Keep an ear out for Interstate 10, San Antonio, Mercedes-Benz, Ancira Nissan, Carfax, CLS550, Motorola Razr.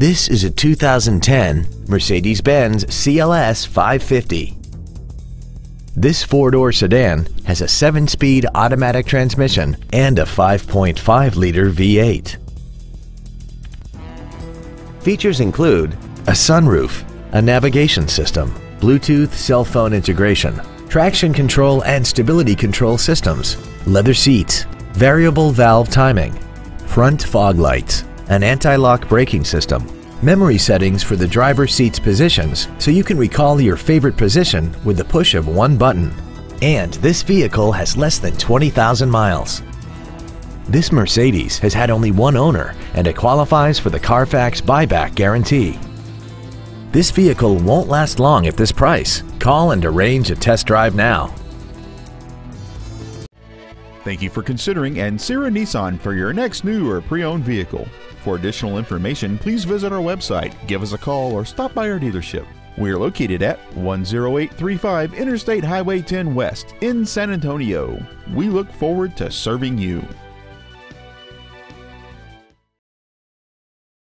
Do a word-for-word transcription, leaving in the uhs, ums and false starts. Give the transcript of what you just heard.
This is a two thousand ten Mercedes-Benz C L S five fifty. This four-door sedan has a seven-speed automatic transmission and a five point five liter V eight. Features include a sunroof, a navigation system, Bluetooth cell phone integration, traction control and stability control systems, leather seats, variable valve timing, front fog lights, an anti-lock braking system, memory settings for the driver's seat's positions so you can recall your favorite position with the push of one button. And this vehicle has less than twenty thousand miles. This Mercedes has had only one owner and it qualifies for the Carfax buyback guarantee. This vehicle won't last long at this price. Call and arrange a test drive now. Thank you for considering Ancira Nissan for your next new or pre-owned vehicle. For additional information, please visit our website, give us a call, or stop by our dealership. We are located at one oh eight three five Interstate Highway ten West in San Antonio. We look forward to serving you.